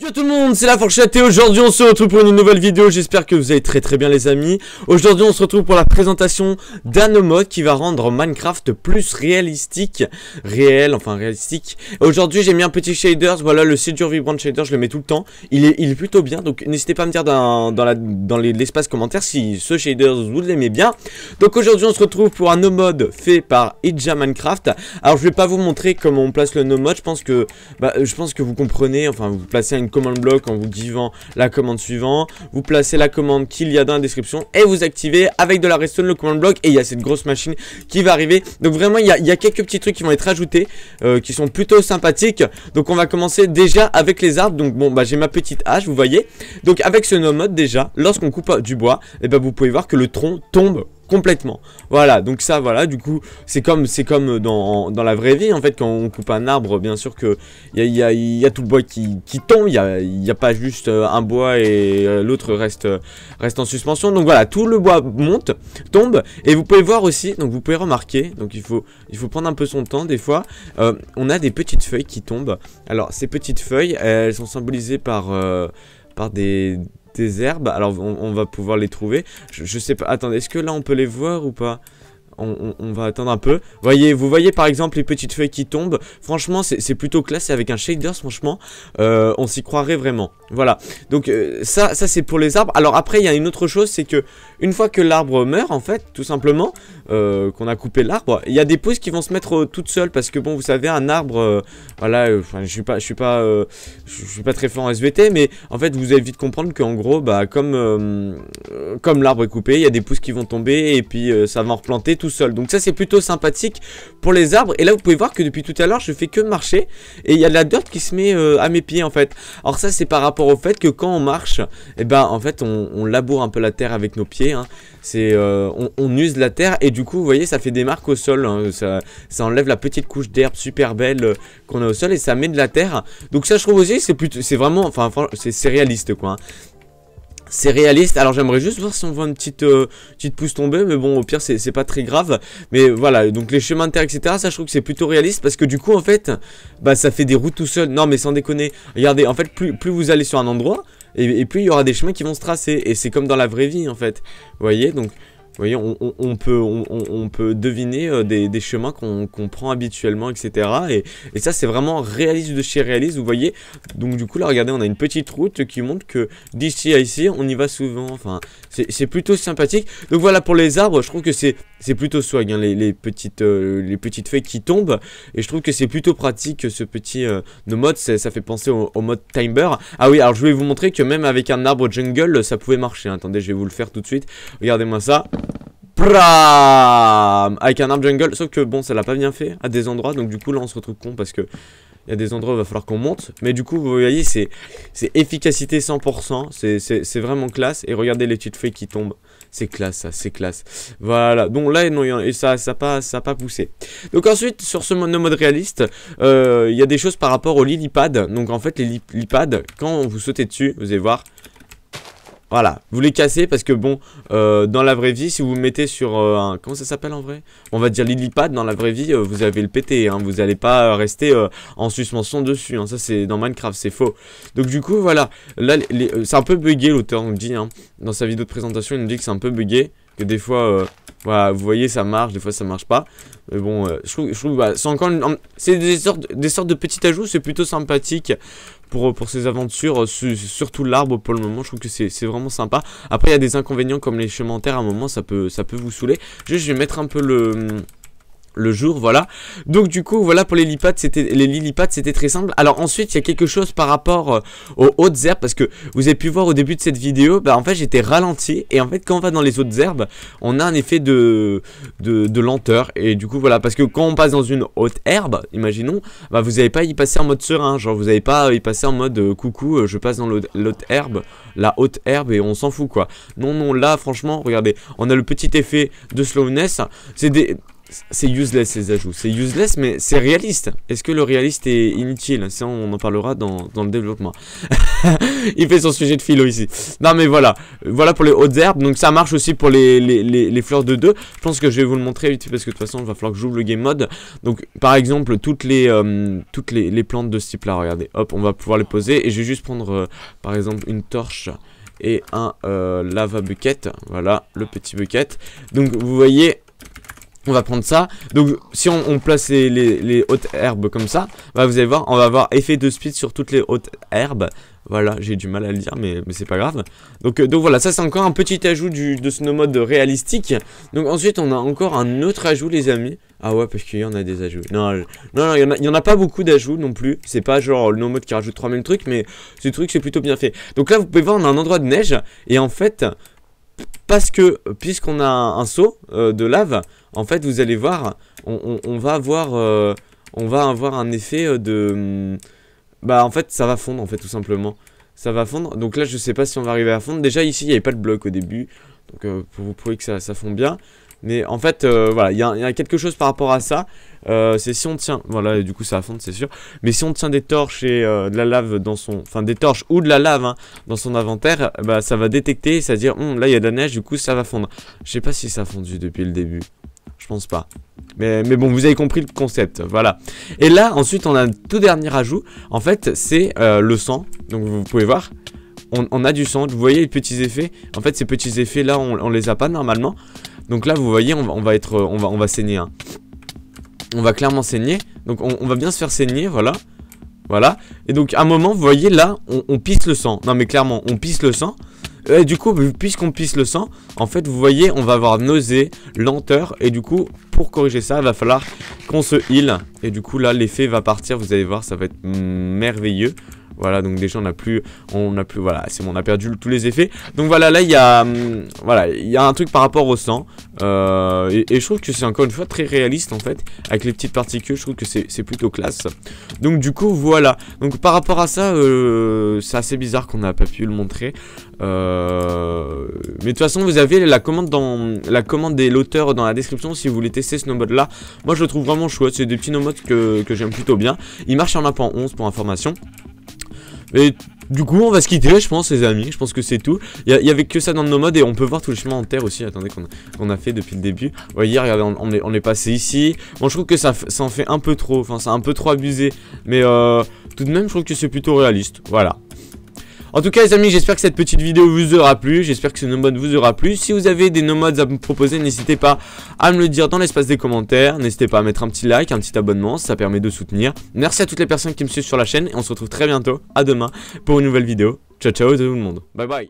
Yo tout le monde, c'est la fourchette et aujourd'hui on se retrouve pour une nouvelle vidéo. J'espère que vous allez très bien les amis. Aujourd'hui on se retrouve pour la présentation d'un mode qui va rendre Minecraft plus réalistique. Aujourd'hui j'ai mis un petit shader, voilà le CDure Vibrant Shaders, je le mets tout le temps. Il est plutôt bien, donc n'hésitez pas à me dire dans l'espace commentaire si ce shader vous l'aimez bien. Donc aujourd'hui on se retrouve pour un mode fait par Idja Minecraft. Alors je vais pas vous montrer comment on place le mode, je pense que vous comprenez, enfin vous placez un commande bloc en vous disant la commande suivante, vous placez la commande qu'il y a dans la description et vous activez avec de la redstone le command bloc et il y a cette grosse machine qui va arriver. Donc vraiment il y a quelques petits trucs qui vont être ajoutés qui sont plutôt sympathiques. Donc on va commencer déjà avec les arbres. Donc bon bah j'ai ma petite hache, vous voyez. Donc avec ce nomade déjà, lorsqu'on coupe du bois, et bah vous pouvez voir que le tronc tombe complètement. Voilà, donc ça voilà, du coup c'est comme dans la vraie vie en fait, quand on coupe un arbre, bien sûr que il y a tout le bois qui tombe, il y a pas juste un bois et l'autre reste en suspension. Donc voilà, tout le bois monte, tombe et vous pouvez voir aussi, donc vous pouvez remarquer, donc il faut prendre un peu son temps des fois, on a des petites feuilles qui tombent. Alors ces petites feuilles, elles sont symbolisées par des herbes, alors on va pouvoir les trouver. Je sais pas, attendez, est-ce que là on peut les voir ou pas? On va attendre un peu. Vous voyez par exemple les petites feuilles qui tombent. Franchement c'est plutôt classe, avec un shader franchement on s'y croirait vraiment. Voilà, donc ça c'est pour les arbres. Alors après il y a une autre chose, c'est que une fois que l'arbre meurt en fait, tout simplement, qu'on a coupé l'arbre, il y a des pousses qui vont se mettre toutes seules. Parce que bon vous savez un arbre, voilà, je suis pas très fort en SVT, mais en fait vous allez vite comprendre qu'en gros bah comme l'arbre est coupé, il y a des pousses qui vont tomber et puis ça va en replanter tout seul. Donc ça c'est plutôt sympathique pour les arbres. Et là vous pouvez voir que depuis tout à l'heure je fais que marcher et il y a de la dirt qui se met à mes pieds en fait. Alors ça c'est par rapport au fait que quand on marche, et ben en fait on laboure un peu la terre avec nos pieds, hein. C'est on use la terre et du coup vous voyez ça fait des marques au sol, hein. Ça enlève la petite couche d'herbe super belle qu'on a au sol et ça met de la terre. Donc ça je trouve aussi c'est vraiment, enfin c'est réaliste quoi, hein. C'est réaliste. Alors j'aimerais juste voir si on voit une petite pousse tomber, mais bon au pire c'est pas très grave. Mais voilà, donc les chemins de terre etc, ça je trouve que c'est plutôt réaliste parce que du coup en fait bah ça fait des routes tout seul. Non mais sans déconner, regardez en fait plus vous allez sur un endroit et plus il y aura des chemins qui vont se tracer. Et c'est comme dans la vraie vie en fait, vous voyez. Donc vous voyez, on peut deviner des chemins qu'on prend habituellement, etc. Et ça, c'est vraiment réaliste de chez réaliste, vous voyez. Donc du coup, là, regardez, on a une petite route qui montre que d'ici à ici, on y va souvent. Enfin, c'est plutôt sympathique. Donc voilà, pour les arbres, je trouve que c'est plutôt swag, hein, les petites feuilles qui tombent. Et je trouve que c'est plutôt pratique, ce petit nomade. Ça fait penser au mode Timber. Ah oui, alors je vais vous montrer que même avec un arbre jungle, ça pouvait marcher. Attendez, je vais vous le faire tout de suite. Regardez-moi ça. Pram, avec un arbre jungle, sauf que bon ça l'a pas bien fait à des endroits, donc du coup là on se retrouve con parce que il y a des endroits où il va falloir qu'on monte. Mais du coup vous voyez c'est efficacité 100%, c'est vraiment classe. Et regardez les petites feuilles qui tombent, c'est classe ça, c'est classe. Voilà, donc là non, et ça a pas poussé. Donc ensuite sur ce mode réaliste, il y a des choses par rapport aux lilipads. Donc en fait les lilipads, quand vous sautez dessus, vous allez voir, voilà, vous les cassez parce que bon, dans la vraie vie, si vous mettez sur un... Comment ça s'appelle en vrai? On va dire lilipad, dans la vraie vie, vous avez le pété, hein, vous n'allez pas rester en suspension dessus, hein, ça c'est dans Minecraft, c'est faux. Donc du coup, voilà, là, c'est un peu bugué l'auteur, on dit, hein, dans sa vidéo de présentation, il nous dit que c'est un peu bugué, que des fois, voilà, vous voyez, ça marche, des fois ça marche pas. Mais bon, je trouve bah, c'est encore c'est des sortes de petits ajouts, c'est plutôt sympathique pour ces aventures, surtout l'arbre pour le moment, je trouve que c'est vraiment sympa. Après il y a des inconvénients comme les chemins en terre, à un moment ça peut vous saouler. Je vais mettre un peu le jour, voilà. Donc du coup voilà pour les lilipads, c'était très simple. Alors ensuite il y a quelque chose par rapport aux hautes herbes, parce que vous avez pu voir au début de cette vidéo, bah en fait j'étais ralenti et en fait quand on va dans les hautes herbes on a un effet de lenteur. Et du coup voilà, parce que quand on passe dans une haute herbe, imaginons, bah vous n'allez pas y passer en mode serein, genre vous n'allez pas y passer en mode coucou je passe dans la haute herbe et on s'en fout quoi. Non non, là franchement regardez, on a le petit effet de slowness, c'est des... C'est useless ces ajouts, c'est useless mais c'est réaliste. Est-ce que le réaliste est inutile? Ça on en parlera dans le développement. Il fait son sujet de philo ici. Non mais voilà, voilà pour les hautes herbes. Donc ça marche aussi pour les fleurs de 2. Je pense que je vais vous le montrer vite parce que de toute façon il va falloir que j'ouvre le game mode. Donc par exemple toutes les plantes de ce type là, regardez. Hop, on va pouvoir les poser et je vais juste prendre par exemple une torche et un lava bucket. Voilà le petit bucket. Donc vous voyez, on va prendre ça. Donc si on place les hautes herbes comme ça, bah, vous allez voir, on va avoir effet de speed sur toutes les hautes herbes. Voilà, j'ai du mal à le dire mais c'est pas grave. Donc voilà, ça c'est encore un petit ajout de ce mode réalistique. Donc ensuite on a encore un autre ajout les amis. Ah ouais, parce qu'il y en a des ajouts. Non, il y en a pas beaucoup d'ajouts non plus. C'est pas genre le mode qui rajoute 3000 trucs, mais ce truc c'est plutôt bien fait. Donc là vous pouvez voir on a un endroit de neige et en fait parce que puisqu'on a un seau de lave, en fait vous allez voir on va avoir un effet de... Bah en fait ça va fondre en fait tout simplement. Ça va fondre, donc là je sais pas si on va arriver à fondre. Déjà ici il n'y avait pas de bloc au début. Donc vous pouvez que ça fonde bien. Mais en fait voilà, il y a quelque chose par rapport à ça. C'est si on tient, voilà, du coup ça va fondre c'est sûr. Mais si on tient des torches et de la lave dans son, enfin des torches ou de la lave hein, dans son inventaire, bah ça va détecter, c'est à dire là il y a de la neige, du coup ça va fondre. Je sais pas si ça a fondu depuis le début. Je pense pas. Mais bon, vous avez compris le concept, voilà. Et là, ensuite, on a un tout dernier ajout. En fait, c'est le sang. Donc, vous pouvez voir, on a du sang. Vous voyez les petits effets. En fait, ces petits effets-là, on les a pas normalement. Donc là, vous voyez, on va saigner. Hein. On va clairement saigner. Donc, on va bien se faire saigner, voilà. Voilà. Et donc, à un moment, vous voyez, là, on pisse le sang. Non, mais clairement, on pisse le sang. Et du coup, puisqu'on pisse le sang, en fait, vous voyez, on va avoir nausée, lenteur. Et du coup, pour corriger ça, il va falloir qu'on se heal. Et du coup, là, l'effet va partir. Vous allez voir, ça va être merveilleux. Voilà, donc déjà, on n'a plus, voilà, c'est bon, on a perdu tous les effets. Donc voilà, là, il y a un truc par rapport au sang. Et je trouve que c'est encore une fois très réaliste, en fait. Avec les petites particules, je trouve que c'est plutôt classe. Donc du coup, voilà. Donc par rapport à ça, c'est assez bizarre qu'on n'a pas pu le montrer. Mais de toute façon, vous avez la commande de l'auteur dans la description si vous voulez tester ce no mode là. Moi, je le trouve vraiment chouette. C'est des petits no modes que j'aime plutôt bien. Il marche en 1.11 pour information. Et du coup on va se quitter je pense les amis, je pense que c'est tout. Il y avait que ça dans nos modes et on peut voir tout le chemin en terre aussi, attendez qu'on a fait depuis le début. Vous voyez regardez on est passé ici. Bon je trouve que ça en fait un peu trop, enfin c'est un peu trop abusé. Mais tout de même je trouve que c'est plutôt réaliste, voilà. En tout cas les amis, j'espère que cette petite vidéo vous aura plu, j'espère que ce nomade vous aura plu. Si vous avez des nomades à me proposer, n'hésitez pas à me le dire dans l'espace des commentaires. N'hésitez pas à mettre un petit like, un petit abonnement, ça permet de soutenir. Merci à toutes les personnes qui me suivent sur la chaîne et on se retrouve très bientôt, à demain, pour une nouvelle vidéo. Ciao ciao tout le monde, bye bye.